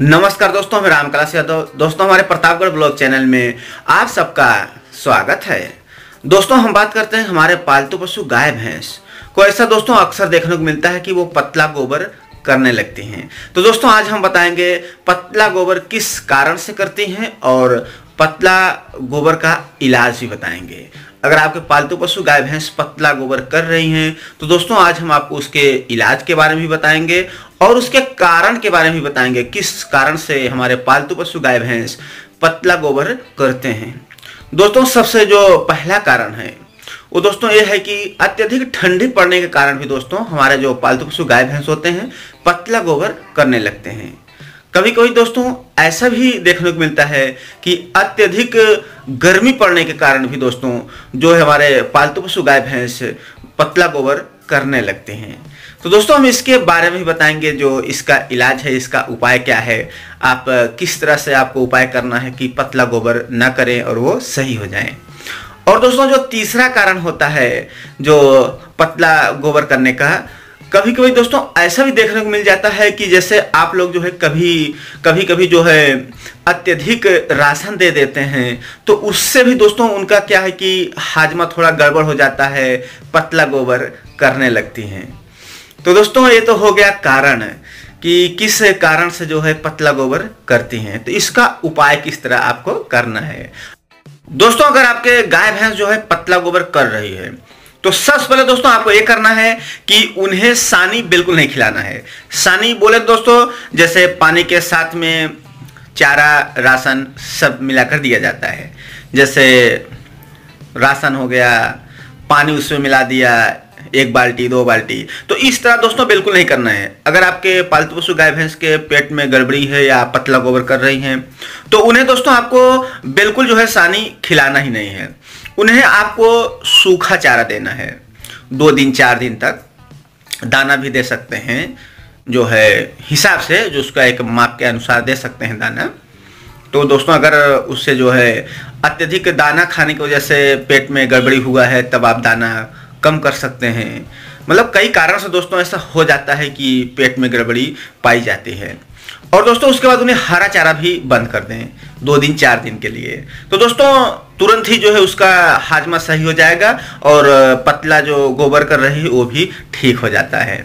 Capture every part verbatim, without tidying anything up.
नमस्कार दोस्तों, मैं रामकलाश यादव। दोस्तों, हमारे प्रतापगढ़ ब्लॉग चैनल में आप सबका स्वागत है। दोस्तों, हम बात करते हैं हमारे पालतू पशु गाय भैंस को। ऐसा दोस्तों अक्सर देखने को मिलता है कि वो पतला गोबर करने लगती हैं। तो दोस्तों आज हम बताएंगे पतला गोबर किस कारण से करती हैं और पतला गोबर का इलाज भी बताएंगे। अगर आपके पालतू पशु गाय भैंस पतला गोबर कर रही हैं तो दोस्तों आज हम आपको उसके इलाज के बारे में भी बताएंगे और उसके कारण के बारे में भी बताएंगे, किस कारण से हमारे पालतू पशु गाय भैंस पतला गोबर करते हैं। दोस्तों सबसे जो पहला कारण है वो दोस्तों ये है कि अत्यधिक ठंडी पड़ने के कारण भी दोस्तों हमारे जो पालतू पशु गाय भैंस होते हैं पतला गोबर करने लगते हैं। कभी कभी दोस्तों ऐसा भी देखने को मिलता है कि अत्यधिक गर्मी पड़ने के कारण भी दोस्तों जो हमारे पालतू पशु गाय भैंस पतला गोबर करने लगते हैं। तो दोस्तों हम इसके बारे में भी बताएंगे, जो इसका इलाज है, इसका उपाय क्या है, आप किस तरह से आपको उपाय करना है कि पतला गोबर ना करें और वो सही हो जाए। और दोस्तों जो तीसरा कारण होता है जो पतला गोबर करने का, कभी कभी दोस्तों ऐसा भी देखने को मिल जाता है कि जैसे आप लोग जो है कभी कभी कभी जो है अत्यधिक राशन दे देते हैं तो उससे भी दोस्तों उनका क्या है कि हाजमा थोड़ा गड़बड़ हो जाता है, पतला गोबर करने लगती हैं। तो दोस्तों ये तो हो गया कारण कि किस कारण से जो है पतला गोबर करती हैं, तो इसका उपाय किस तरह आपको करना है। दोस्तों अगर आपके गाय भैंस जो है पतला गोबर कर रही है तो सबसे पहले दोस्तों आपको ये करना है कि उन्हें सानी बिल्कुल नहीं खिलाना है। सानी बोले दोस्तों जैसे पानी के साथ में चारा राशन सब मिलाकर दिया जाता है, जैसे राशन हो गया, पानी उसमें मिला दिया, एक बाल्टी दो बाल्टी। तो इस तरह दोस्तों बिल्कुल नहीं करना है। अगर आपके पालतू पशु गाय भैंस के पेट में गड़बड़ी है या पतला गोबर कर रही हैं तो उन्हें दोस्तों आपको बिल्कुल जो है सानी खिलाना ही नहीं है। उन्हें आपको सूखा चारा देना है, दो दिन चार दिन तक दाना भी दे सकते हैं, जो है हिसाब से जो उसका एक माप के अनुसार दे सकते हैं दाना। तो दोस्तों अगर उससे जो है अत्यधिक दाना खाने की वजह से पेट में गड़बड़ी हुआ है तब आप दाना कम कर सकते हैं। मतलब कई कारण से दोस्तों ऐसा हो जाता है कि पेट में गड़बड़ी पाई जाती है। और दोस्तों उसके बाद उन्हें हरा चारा भी बंद कर दें दो दिन चार दिन के लिए, तो दोस्तों तुरंत ही जो है उसका हाजमा सही हो जाएगा और पतला जो गोबर कर रही है वो भी ठीक हो जाता है।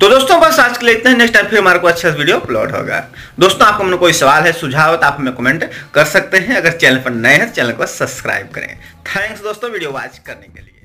तो दोस्तों बस आज के लिए इतना ही। नेक्स्ट टाइम फिर हमारे को अच्छा वीडियो अपलोड होगा। दोस्तों आपको हमने कोई सवाल है, सुझाव है तो आप हमें कमेंट कर सकते हैं। अगर चैनल पर नए हैं तो चैनल को सब्सक्राइब करें। थैंक्स दोस्तों वीडियो वॉच करने के लिए।